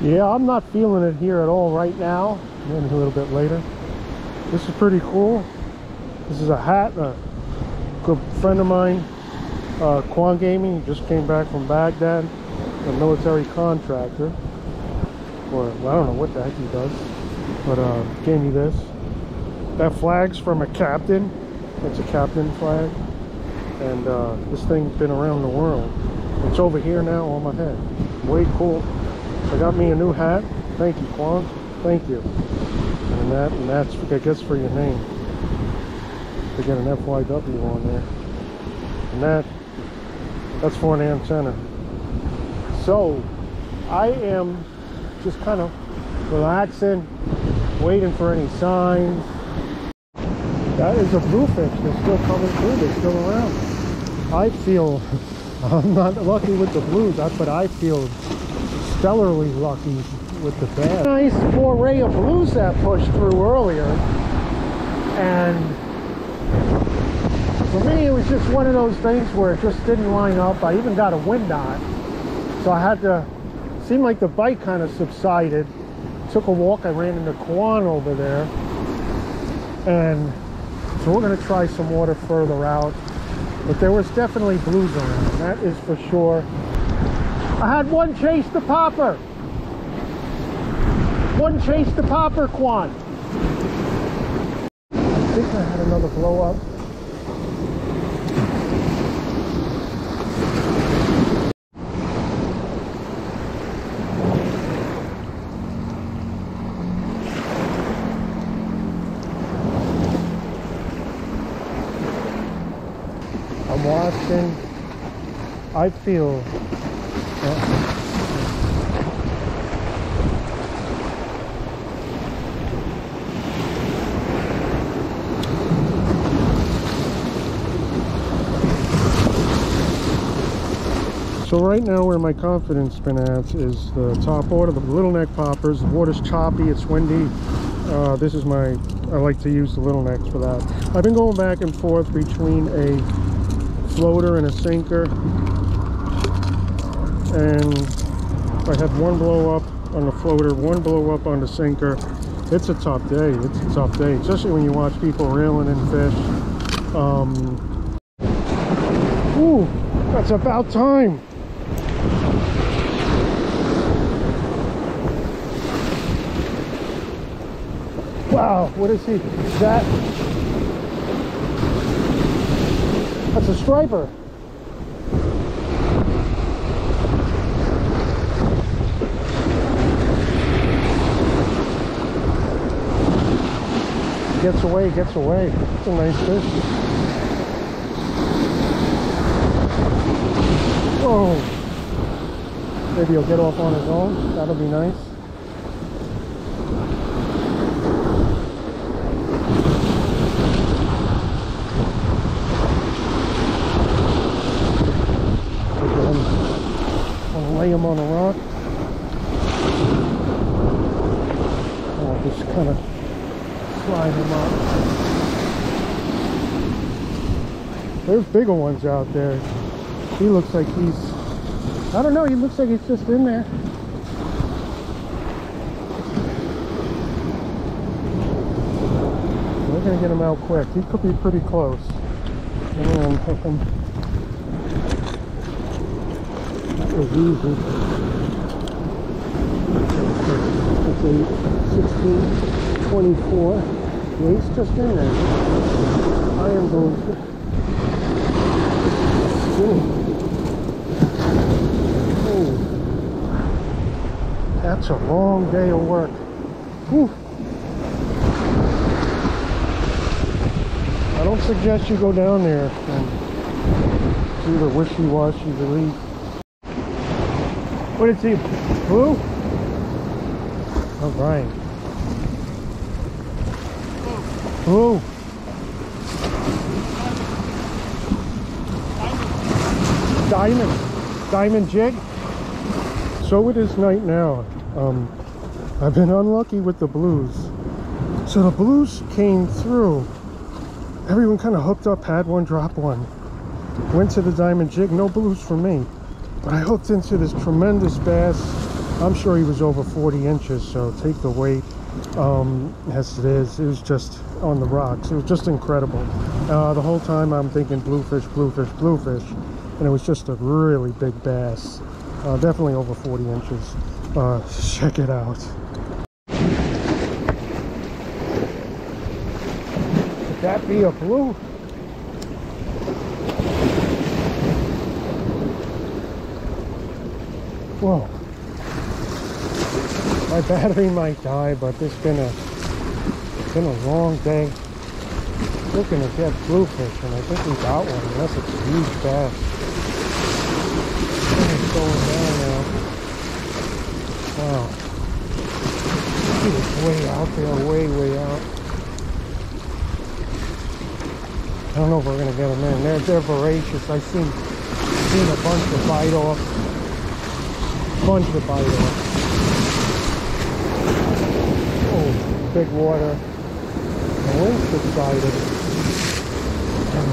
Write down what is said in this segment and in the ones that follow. Yeah, I'm not feeling it here at all right now. Maybe a little bit later. This is pretty cool. This is a hat. A good friend of mine, Kwan Gaming, just came back from Baghdad, a military contractor. Or well, I don't know what the heck he does, but gave me this. That flag's from a captain. It's a captain flag, and this thing's been around the world. It's over here now on my head. Way cool. I got me a new hat. Thank you, Kwan. Thank you. And that's, I guess, for your name. To get an FYW on there. And that's for an antenna. So I am just kind of relaxing, waiting for any signs. That is a bluefish. They're still coming through. They're still around. I feel I'm not lucky with the blues, but I feel stellarly lucky with the bass. Nice foray of blues that pushed through earlier, and for me it was just one of those things where it just didn't line up. I even got a wind knot, so I had to, seemed like the bite kind of subsided. Took a walk, I ran into Kwan over there, and so we're going to try some water further out, but there was definitely blues around, that is for sure. I had one chase the popper. One chase the popper, Kwan. I think I had another blow up. I'm watching. I feel. So right now where my confidence been at is the top order, the Little Neck Poppers. The water's choppy, it's windy. This is my, I like to use the Little Necks for that. I've been going back and forth between a floater and a sinker. And I had one blow up on the floater, one blow up on the sinker. It's a tough day, it's a tough day, especially when you watch people reeling in fish. Ooh, that's about time. Wow, what is he? Is that? That's a striper. Gets away, gets away. It's a nice fish. Whoa. Maybe he'll get off on his own. That'll be nice. I'll lay him on a rock. I'll just kind of slide them up. There's bigger ones out there. He looks like he's, I don't know, he looks like he's just in there. We're gonna get him out quick. He could be pretty close. And hook him. That was easy. That's a 16. 24. Yeah, he's just in there. I am going to. Oh. That's a long day of work. Whew. I don't suggest you go down there and do the wishy-washy relief. What is he? Blue? All right. Oh, diamond jig. So it is night now. I've been unlucky with the blues. So the blues came through. Everyone kind of hooked up, had one, dropped one. Went to the diamond jig, no blues for me. But I hooked into this tremendous bass I'm sure he was over 40 inches, so take the weight as it is. It was just on the rocks. It was just incredible. The whole time I'm thinking bluefish, bluefish, bluefish, and it was just a really big bass. Definitely over 40 inches. Check it out. Could that be a blue? Whoa. My battery might die, but it's been a long day looking to get bluefish, and I think we got one, unless it's a huge bass. It's going down now. Wow. It was way out there, way, way out. I don't know if we're going to get them in. They're voracious. I've seen a bunch of bite-offs. Oh, big water. The wind subsided. And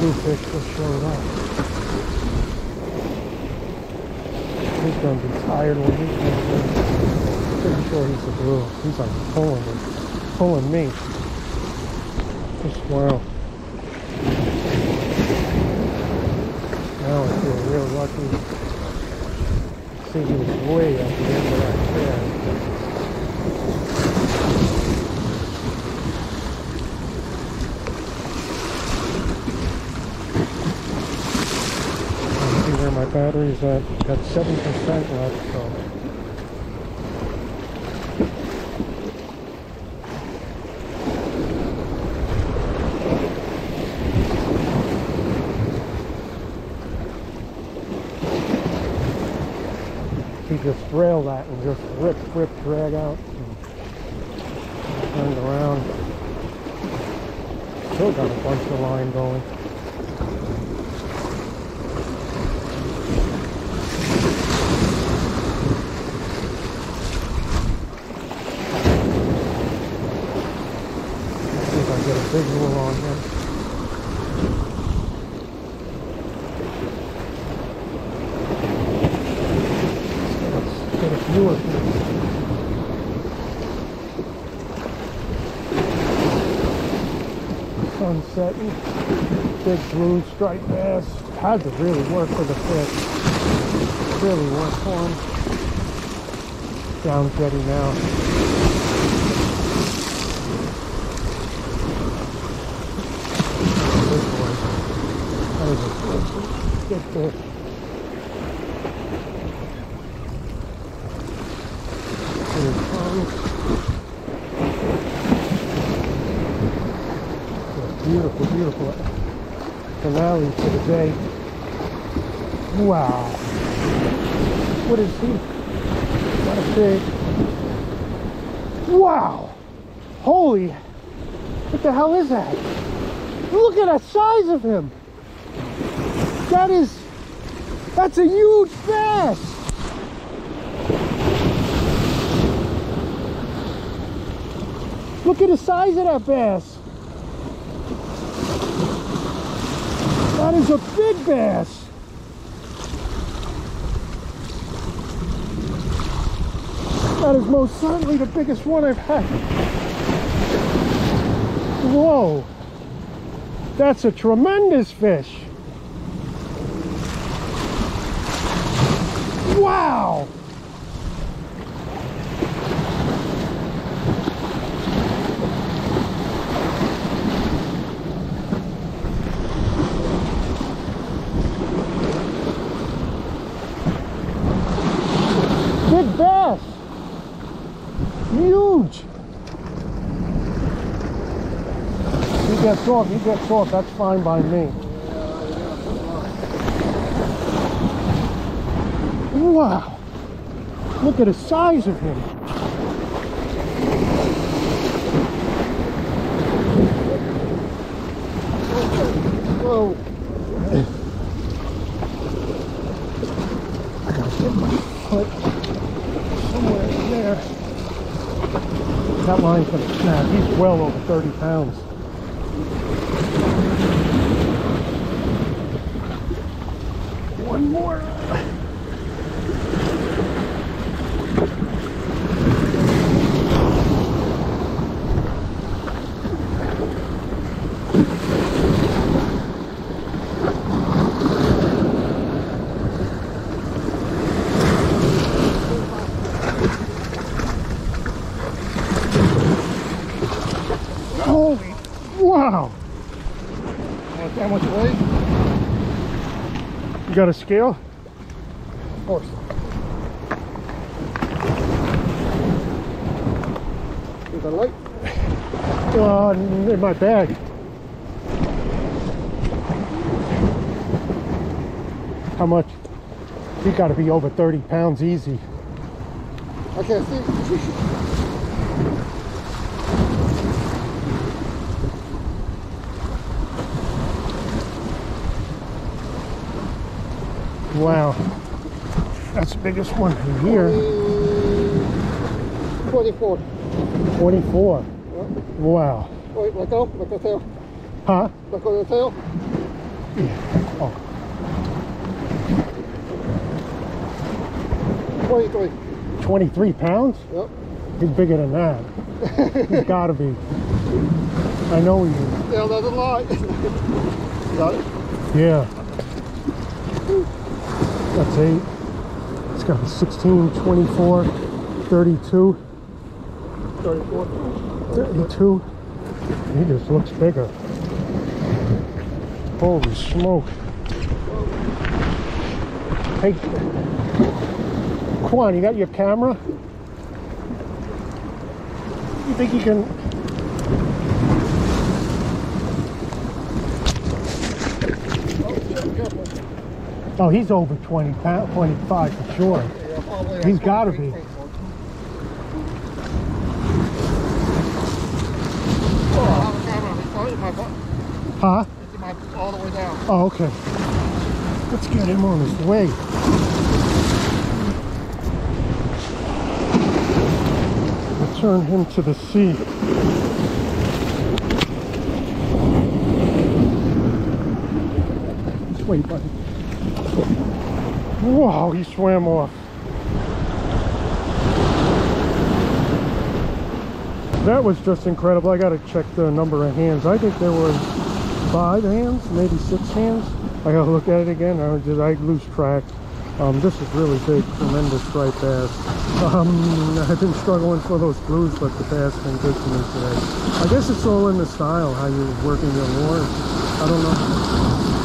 bluefish just showed up. He's gonna be tired when he comes in. Pretty sure he's a blue. He's like pulling me. Just wow. Now I feel real lucky. See, he was way up the end of that chair. See where my battery's at. Got 7% left, so. Just rail that and just rip, drag out. And turned around. Still got a bunch of line going. Let's see if I can get a visual on him. Sunsetting, big blue striped bass. Had to really work for the fish. Really work for him. Sounds ready now. This one. That was a good fish. Beautiful, beautiful finale for the day. Wow. What is he? What a big. Wow. Holy. What the hell is that? Look at the size of him. That's a huge bass. Look at the size of that bass. That is a big bass. That is most certainly the biggest one I've had. Whoa. That's a tremendous fish. Wow. He gets off, that's fine by me. Wow! Look at the size of him. Whoa! I gotta get my foot somewhere in there. That line's gonna snap. He's well over 30 pounds. One more. Wow. That's how much weight. You got a scale? Of course. Is that light? In my bag. How much? You got to be over 30 pounds easy. I can't see. Wow, that's the biggest one in here. 24. 24. Yeah. Wow. Wait, let go tail. Huh? Let go of the tail. Yeah. Oh. 23. 23 pounds? Yep. He's bigger than that. He's got to be. I know he is. Yeah, that's a lot. Got it? Yeah. That's 8. It's got to be 16, 24, 32. 34. 32. He just looks bigger. Holy smoke. Hey, Kwan, you got your camera? You think you can... Oh, he's over 20 pounds, 25 for sure. Yeah, he's got to be. Huh? All the way down. Oh, okay. Let's get him on his way. Return him to the sea. Just wait, buddy. Whoa, he swam off. That was just incredible. I gotta check the number of hands. I think there was 5 hands, maybe 6 hands. I gotta look at it again. I lose track. This is really big, tremendous striped bass. I've been struggling for those blues, but the bass been good to me today. I guess it's all in the style, how you're working your lure. I don't know.